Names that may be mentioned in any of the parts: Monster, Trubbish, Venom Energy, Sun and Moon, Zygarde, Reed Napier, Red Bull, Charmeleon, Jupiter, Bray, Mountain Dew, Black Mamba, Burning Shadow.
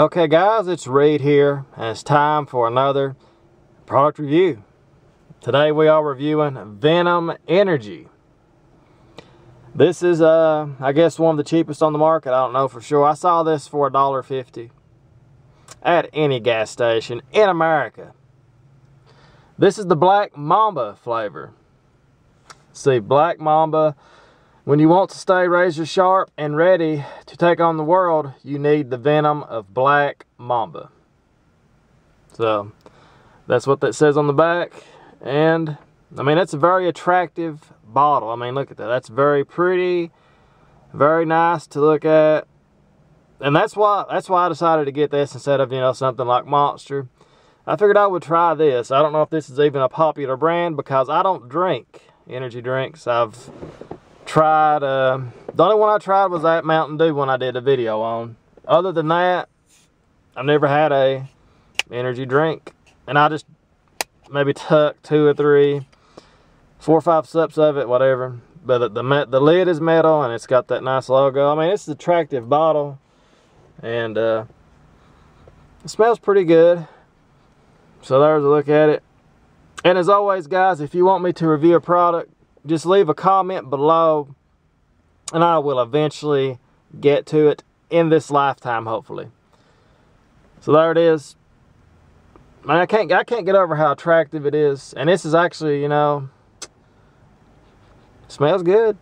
Okay guys, it's Reed here, and it's time for another product review. Today we are reviewing Venom Energy. This is, I guess, one of the cheapest on the market. I don't know for sure. I saw this for $1.50 at any gas station in America. This is the Black Mamba flavor. See, Black Mamba, when you want to stay razor sharp and ready to take on the world, you need the venom of Black Mamba. So, that's what that says on the back. And, I mean, that's a very attractive bottle. I mean, look at that. That's very pretty, very nice to look at. And that's why I decided to get this instead of, you know, something like Monster. I figured I would try this. I don't know if this is even a popular brand because I don't drink energy drinks. I've tried, the only one I tried was that Mountain Dew one I did a video on. Other than that, I've never had a energy drink, and I just maybe tuck 2 or 3, 4 or 5 sips of it, whatever. But the lid is metal, and it's got that nice logo. I mean, it's an attractive bottle, and it smells pretty good. So there's a look at it. And as always, guys, if you want me to review a product, just leave a comment below, and I will eventually get to it in this lifetime, hopefully. So there it is. Man, I can't get over how attractive it is. And this is actually, you know, smells good.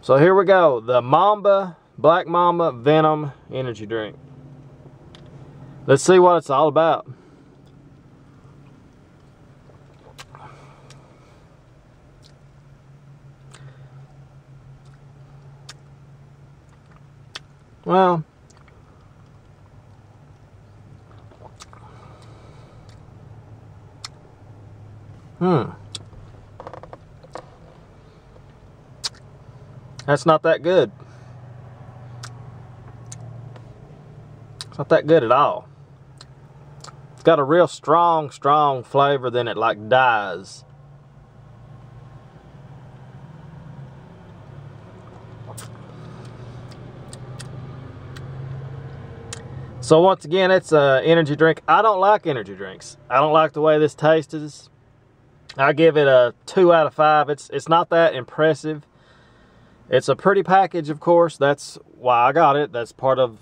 So here we go. The Mamba, Black Mamba Venom Energy Drink. Let's see what it's all about. Well, that's not that good. It's not that good at all. It's got a real strong flavor, then it like dies. So once again, it's an energy drink. I don't like energy drinks. I don't like the way this tastes. I give it a 2 out of 5. It's not that impressive. It's a pretty package, of course. That's why I got it. That's part of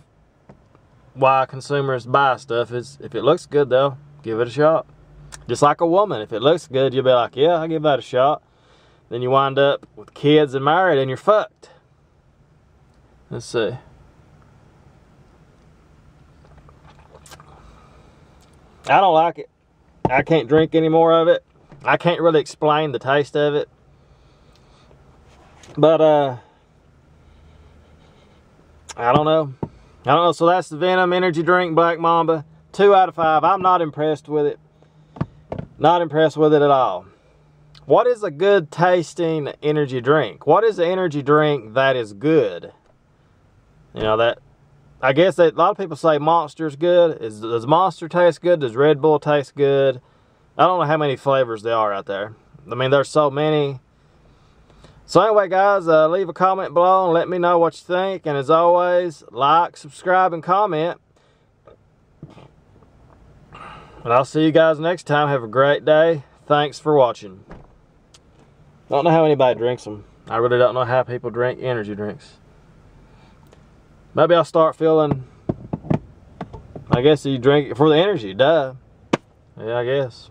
why consumers buy stuff. Is if it looks good, though, give it a shot. Just like a woman. If it looks good, you'll be like, yeah, I'll give that a shot. Then you wind up with kids and married, and you're fucked. Let's see. I don't like it. I can't drink any more of it. I can't really explain the taste of it. But, I don't know. So that's the Venom Energy Drink Black Mamba. 2 out of 5. I'm not impressed with it. Not impressed with it at all. What is a good tasting energy drink? What is an energy drink that is good? You know, that... I guess that a lot of people say Monster's good. Does Monster taste good? Does Red Bull taste good? I don't know how many flavors there are out there. I mean, there's so many. So anyway, guys, leave a comment below and let me know what you think. And as always, like, subscribe, and comment. And I'll see you guys next time. Have a great day. Thanks for watching. Don't know how anybody drinks them. I really don't know how people drink energy drinks. Maybe I'll start feeling, I guess you drink it for the energy, duh. Yeah, I guess.